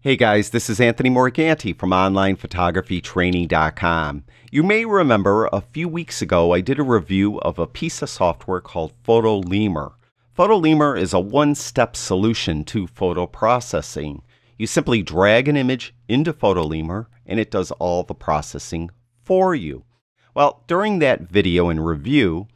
Hey guys, this is Anthony Morganti from OnlinePhotographyTraining.com. You may remember a few weeks ago I did a review of a piece of software called PhotoLemur. PhotoLemur is a one-step solution to photo processing. You simply drag an image into PhotoLemur and it does all the processing for you. Well, during that video and review,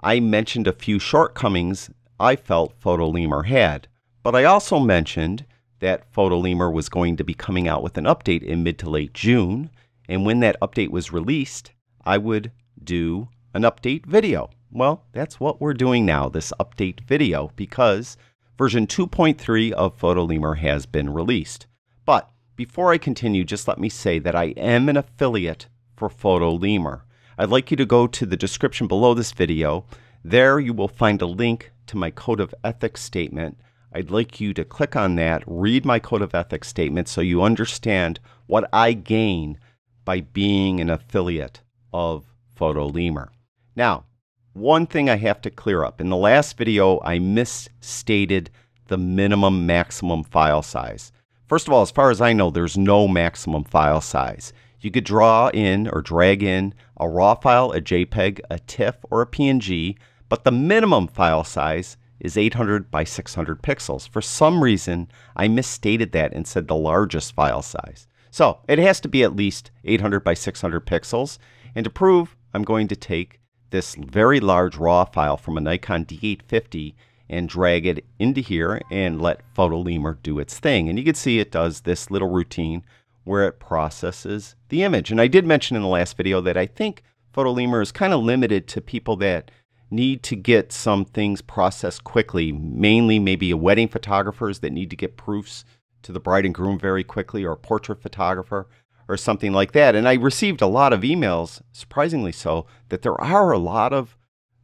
I mentioned a few shortcomings I felt PhotoLemur had, but I also mentioned that PhotoLemur was going to be coming out with an update in mid to late June, and when that update was released, I would do an update video. Well, that's what we're doing now, this update video, because version 2.3 of PhotoLemur has been released. But before I continue, just let me say that I am an affiliate for PhotoLemur. I'd like you to go to the description below this video. There you will find a link to my Code of Ethics statement. I'd like you to click on that, read my Code of Ethics statement so you understand what I gain by being an affiliate of PhotoLemur. Now, one thing I have to clear up. In the last video, I misstated the minimum maximum file size. First of all, as far as I know, there's no maximum file size. You could draw in or drag in a raw file, a JPEG, a TIFF, or a PNG, but the minimum file size is 800 by 600 pixels. For some reason, I misstated that and said the largest file size. So it has to be at least 800 by 600 pixels. And to prove, I'm going to take this very large raw file from a Nikon D850 and drag it into here and let PhotoLemur do its thing. And you can see it does this little routine where it processes the image. And I did mention in the last video that I think PhotoLemur is kind of limited to people that need to get some things processed quickly, mainly maybe wedding photographers that need to get proofs to the bride and groom very quickly, or a portrait photographer or something like that. And I received a lot of emails, surprisingly so, that there are a lot of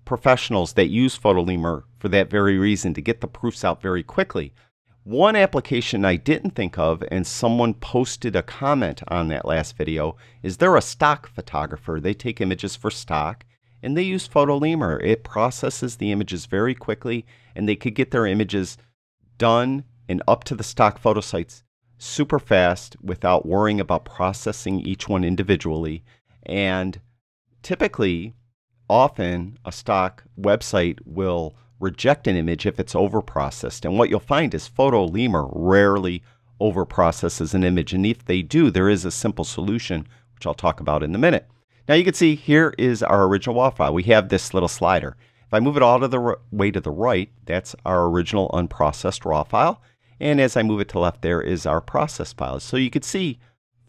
professionals that use PhotoLemur for that very reason, to get the proofs out very quickly. One application I didn't think of, and someone posted a comment on that last video, is they're a stock photographer. They take images for stock, and they use PhotoLemur. It processes the images very quickly, and they could get their images done and up to the stock photo sites super fast without worrying about processing each one individually. And typically, often a stock website will reject an image if it's overprocessed. And what you'll find is PhotoLemur rarely overprocesses an image. And if they do, there is a simple solution, which I'll talk about in a minute. Now you can see here is our original raw file. We have this little slider. If I move it all way to the right, that's our original unprocessed raw file. And as I move it to the left, there is our processed file. So you could see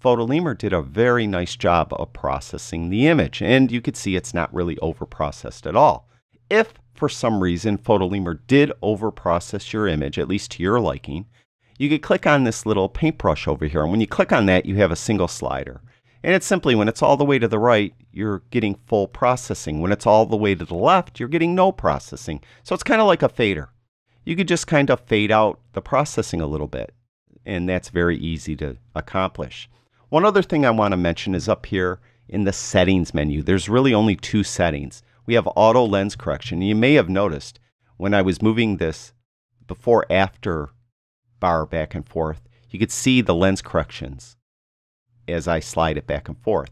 PhotoLemur did a very nice job of processing the image. And you could see it's not really overprocessed at all. If for some reason PhotoLemur did overprocess your image, at least to your liking, you could click on this little paintbrush over here. And when you click on that, you have a single slider. And it's simply, when it's all the way to the right, you're getting full processing. When it's all the way to the left, you're getting no processing. So it's kind of like a fader. You could just kind of fade out the processing a little bit, and that's very easy to accomplish. One other thing I want to mention is up here in the settings menu, there's really only two settings. We have auto lens correction. You may have noticed when I was moving this before after bar back and forth, you could see the lens corrections as I slide it back and forth.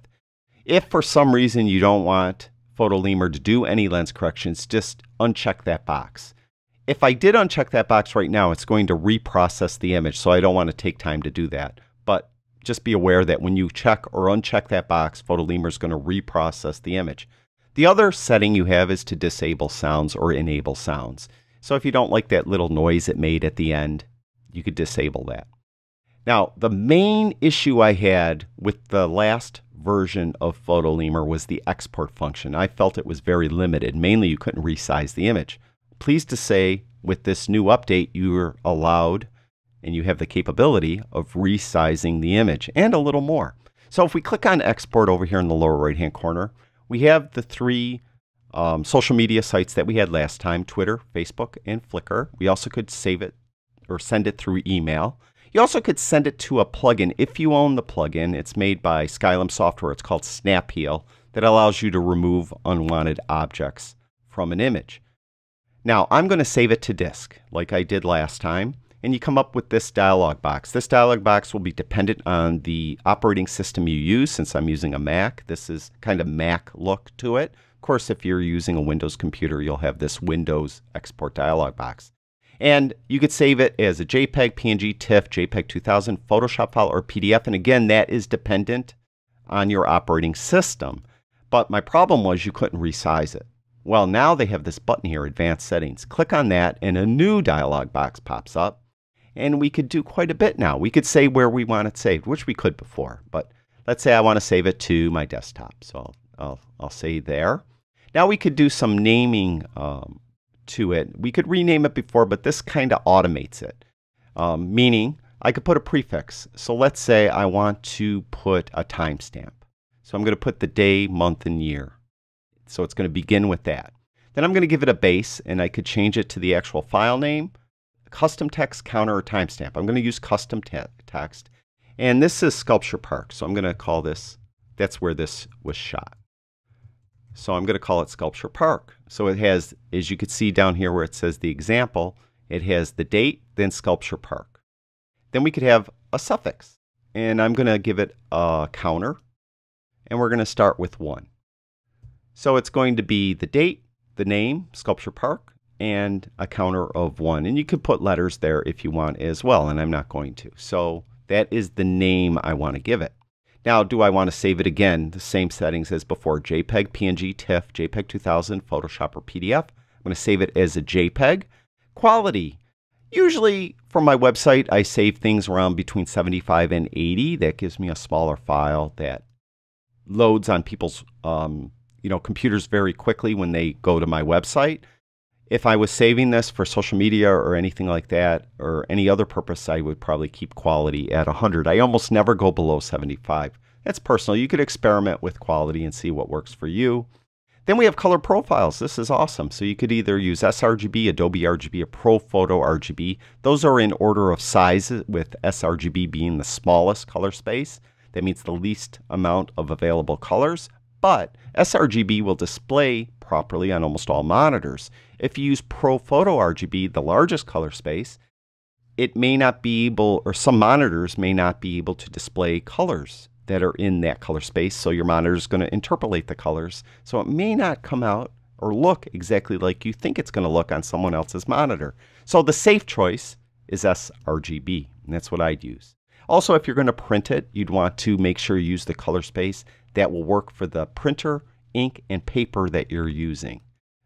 If for some reason you don't want PhotoLemur to do any lens corrections, just uncheck that box. If I did uncheck that box right now, it's going to reprocess the image, so I don't want to take time to do that. But just be aware that when you check or uncheck that box, PhotoLemur is going to reprocess the image. The other setting you have is to disable sounds or enable sounds. So if you don't like that little noise it made at the end, you could disable that. Now, the main issue I had with the last version of PhotoLemur was the export function. I felt it was very limited. Mainly, you couldn't resize the image. Pleased to say, with this new update, you're allowed and you have the capability of resizing the image and a little more. So if we click on export over here in the lower right-hand corner, we have the three social media sites that we had last time, Twitter, Facebook, and Flickr. We also could save it or send it through email. You also could send it to a plugin. If you own the plugin, it's made by Skylum Software. It's called Snapheal, that allows you to remove unwanted objects from an image. Now, I'm going to save it to disk, like I did last time, and you come up with this dialog box. This dialog box will be dependent on the operating system you use. Since I'm using a Mac, this is kind of Mac look to it. Of course, if you're using a Windows computer, you'll have this Windows export dialog box. And you could save it as a JPEG, PNG, TIFF, JPEG 2000, Photoshop file, or PDF. And again, that is dependent on your operating system. But my problem was you couldn't resize it. Well, now they have this button here, Advanced Settings. Click on that and a new dialog box pops up. And we could do quite a bit now. We could say where we want it saved, which we could before. But let's say I want to save it to my desktop. So I'll say there. Now we could do some naming to it. We could rename it before, but this kind of automates it. Meaning I could put a prefix. So let's say I want to put a timestamp. So I'm going to put the day, month, and year. So it's going to begin with that. Then I'm going to give it a base, and I could change it to the actual file name, custom text, counter, or timestamp. I'm going to use custom text. And this is Sculpture Park. So I'm going to call this, that's where this was shot. So I'm going to call it Sculpture Park. So it has, as you can see down here where it says the example, it has the date, then Sculpture Park. Then we could have a suffix. And I'm going to give it a counter. And we're going to start with 1. So it's going to be the date, the name, Sculpture Park, and a counter of 1. And you could put letters there if you want as well, and I'm not going to. So that is the name I want to give it. Now, do I want to save it again? The same settings as before, JPEG, PNG, TIFF, JPEG 2000, Photoshop, or PDF. I'm going to save it as a JPEG. Quality. Usually from my website, I save things around between 75 and 80. That gives me a smaller file that loads on people's computers very quickly when they go to my website. If I was saving this for social media or anything like that or any other purpose, I would probably keep quality at 100. I almost never go below 75. That's personal. You could experiment with quality and see what works for you. Then we have color profiles. This is awesome. So you could either use sRGB, Adobe RGB, or ProPhoto RGB. Those are in order of size, with sRGB being the smallest color space. That means the least amount of available colors. But sRGB will display properly on almost all monitors. If you use ProPhoto RGB, the largest color space, it may not be able, or some monitors may not be able to display colors that are in that color space. So your monitor is going to interpolate the colors. So it may not come out or look exactly like you think it's going to look on someone else's monitor. So the safe choice is sRGB, and that's what I'd use. Also, if you're going to print it, you'd want to make sure you use the color space that will work for the printer, ink, and paper that you're using.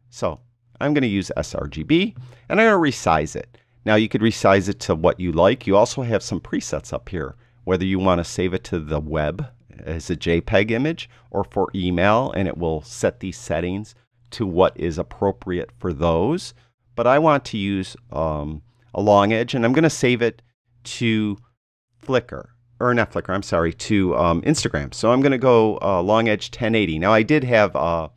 So I'm going to use sRGB, and I'm going to resize it. Now you could resize it to what you like. You also have some presets up here, whether you want to save it to the web as a JPEG image or for email, and it will set these settings to what is appropriate for those. But I want to use a long edge, and I'm going to save it to Flickr. Or not Flickr, I'm sorry, to Instagram. So I'm going to go long edge 1080. Now I did have a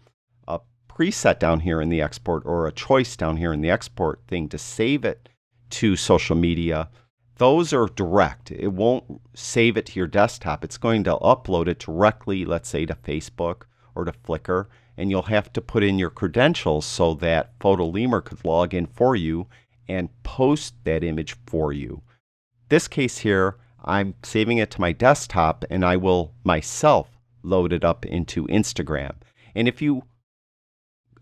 preset down here in the export, or a choice down here in the export thing to save it to social media. Those are direct. It won't save it to your desktop. It's going to upload it directly, let's say, to Facebook or to Flickr. And you'll have to put in your credentials so that PhotoLemur could log in for you and post that image for you. This case here, I'm saving it to my desktop, and I will myself load it up into Instagram. And if you,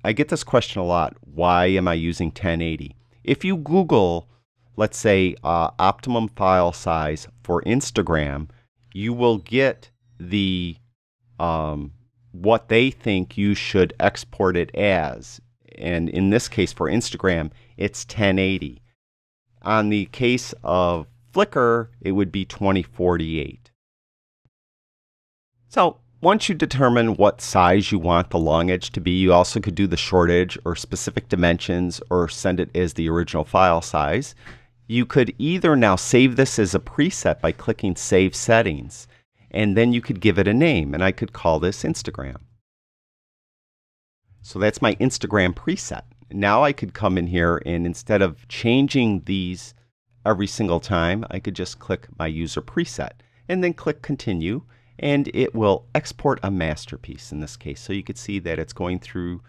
I get this question a lot, why am I using 1080? If you Google, let's say, optimum file size for Instagram, you will get the, what they think you should export it as. And in this case for Instagram, it's 1080. On the case of Flickr, it would be 2048. So once you determine what size you want the long edge to be, you also could do the short edge or specific dimensions, or send it as the original file size. You could either now save this as a preset by clicking Save Settings, and then you could give it a name, and I could call this Instagram. So that's my Instagram preset. Now I could come in here, and instead of changing these every single time, I could just click my user preset and then click continue, and it will export a masterpiece in this case. So you could see that it's going through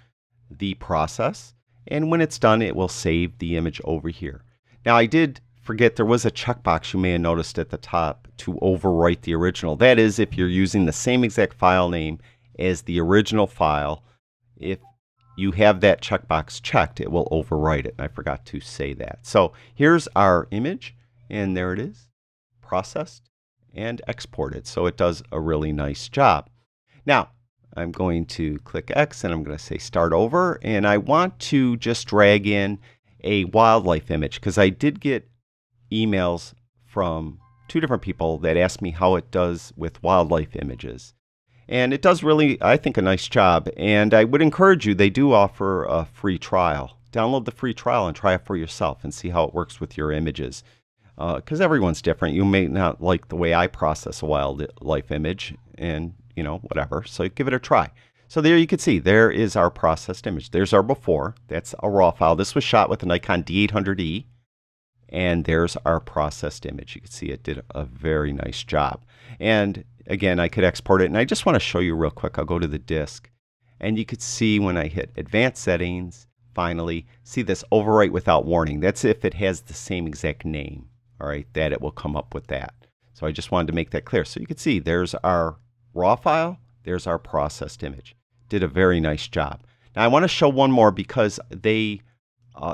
the process, and when it's done, it will save the image over here. Now I did forget, there was a checkbox you may have noticed at the top to overwrite the original. That is, if you're using the same exact file name as the original file, if you have that checkbox checked, it will overwrite it. And I forgot to say that. So here's our image, and there it is, processed and exported. So it does a really nice job. Now, I'm going to click X, and I'm going to say start over, and I want to just drag in a wildlife image, because I did get emails from two different people that asked me how it does with wildlife images. And it does really, I think, a nice job. And I would encourage you, they do offer a free trial. Download the free trial and try it for yourself and see how it works with your images. Because everyone's different. You may not like the way I process a wildlife image, and, you know, whatever. So give it a try. So there you can see, there is our processed image. There's our before, that's a raw file. This was shot with a Nikon D800E, and there's our processed image. You can see it did a very nice job. And again, I could export it, and I just want to show you real quick. I'll go to the disk, and you could see when I hit advanced settings, finally, see this overwrite without warning. That's if it has the same exact name, all right, that it will come up with that. So I just wanted to make that clear. So you can see there's our raw file, there's our processed image. Did a very nice job. Now I want to show one more, because they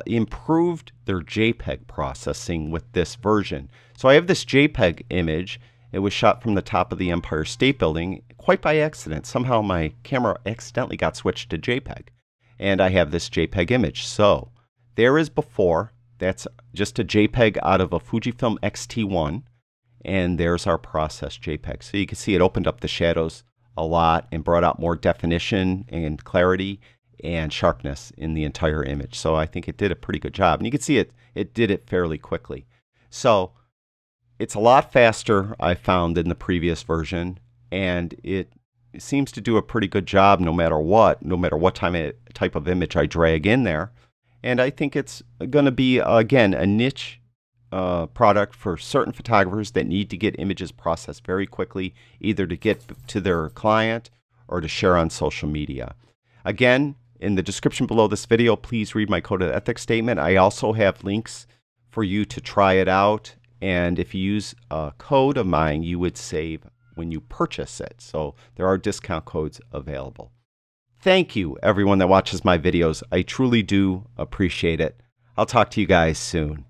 improved their JPEG processing with this version. So I have this JPEG image. It was shot from the top of the Empire State Building quite by accident. Somehow my camera accidentally got switched to JPEG, and I have this JPEG image. So there is before, that's just a JPEG out of a Fujifilm XT1, and there's our processed JPEG. So you can see it opened up the shadows a lot and brought out more definition and clarity and sharpness in the entire image. So I think it did a pretty good job, and you can see it did it fairly quickly. So it's a lot faster, I found, than the previous version, and it seems to do a pretty good job no matter what type of image I drag in there. And I think it's going to be, again, a niche product for certain photographers that need to get images processed very quickly, either to get to their client or to share on social media. Again, in the description below this video, please read my code of ethics statement. I also have links for you to try it out, and if you use a code of mine, you would save when you purchase it. So there are discount codes available. Thank you, everyone that watches my videos. I truly do appreciate it. I'll talk to you guys soon.